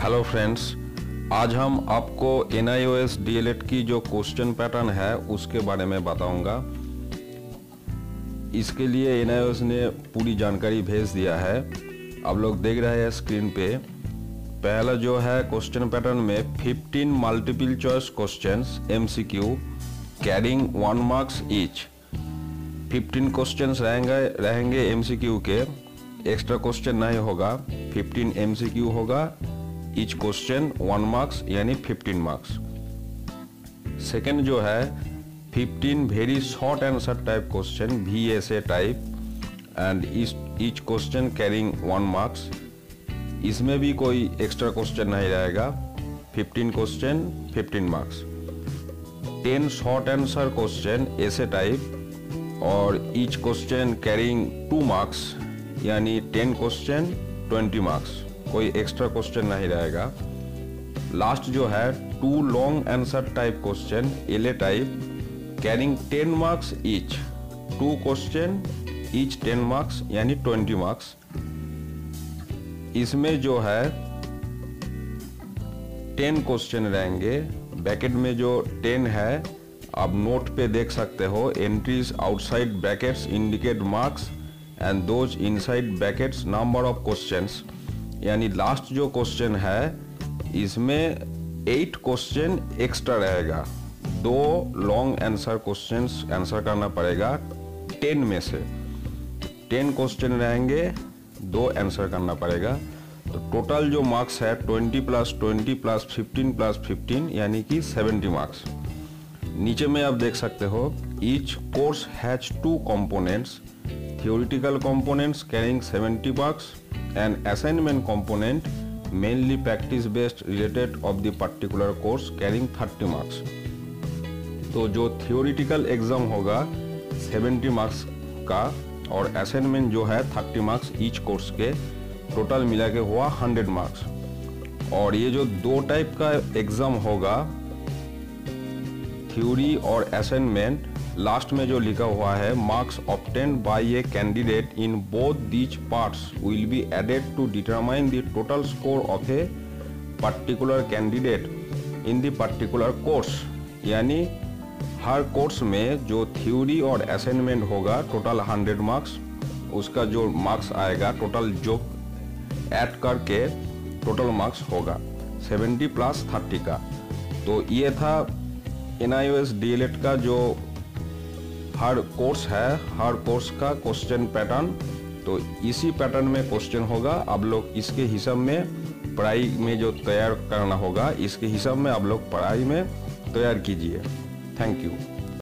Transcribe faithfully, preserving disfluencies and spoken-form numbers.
Hello friends, आज हम आपको N I O S D L E D की जो क्वेश्चन पैटर्न है उसके बारे में बताऊंगा। इसके लिए एन आई ओ एस ने पूरी जानकारी भेज दिया है। आप लोग देख रहे हैं स्क्रीन पे। पहला जो है क्वेश्चन पैटर्न में पंद्रह multiple choice questions M C Q carrying one marks each पंद्रह क्वेश्चंस रहेंगे रहेंगे एम सी क्यू के। एक्स्ट्रा क्वेश्चन नहीं होगा, पंद्रह एम सी क्यू होगा, ईच क्वेश्चन वन मार्क्स यानी पंद्रह मार्क्स। सेकेंड जो है पंद्रह very short answer type question V S A type and each question carrying one marks. इसमें भी कोई एक्स्ट्रा क्वेश्चन नहीं रहेगा, पंद्रह क्वेश्चन पंद्रह मार्क्स। दस short answer question S A type और each question carrying two marks यानी टेन क्वेश्चन ट्वेंटी मार्क्स, कोई एक्स्ट्रा क्वेश्चन नहीं रहेगा। लास्ट जो है two long answer type question L A type carrying ten marks each, two question each ten marks यानी twenty marks. इसमें जो है टेन क्वेश्चन रहेंगे। ब्रैकेट में जो टेन है आप नोट पे देख सकते हो, entries outside brackets indicate marks and those inside brackets number of questions. यानी लास्ट जो क्वेश्चन है इसमें एट क्वेश्चन एक्स्ट्रा रहेगा, दो लॉन्ग आंसर क्वेश्चंस आंसर करना पड़ेगा। टेन में से टेन क्वेश्चन रहेंगे, दो आंसर करना पड़ेगा। तो टोटल जो मार्क्स है twenty plus twenty plus fifteen plus fifteen यानी कि सेवेंटी मार्क्स। नीचे में आप देख सकते हो each course has two components, theoretical components carrying seventy marks and assignment component mainly practice based related of the particular course carrying thirty marks। तो जो theoretical exam होगा seventy marks का और assignment जो है thirty marks each course के, total मिला के हुआ hundred marks। और ये जो दो type का exam होगा theory और assignment, लास्ट में जो लिखा हुआ है marks obtained by a candidate in both these parts will be added to determine the total score of a particular candidate in the particular course. यानी हर कोर्स में जो थ्योरी और असाइनमेंट होगा टोटल हंड्रेड मार्क्स, उसका जो marks आएगा total जो ऐड करके टोटल मार्क्स होगा सेवेंटी प्लस थर्टी का। तो ये था N I O S D L E D का जो हर कोर्स है, हर कोर्स का क्वेश्चन पैटर्न। तो इसी पैटर्न में क्वेश्चन होगा, आप लोग इसके हिसाब में पढ़ाई में जो तैयार करना होगा इसके हिसाब में आप लोग पढ़ाई में तैयार कीजिए। Thank you.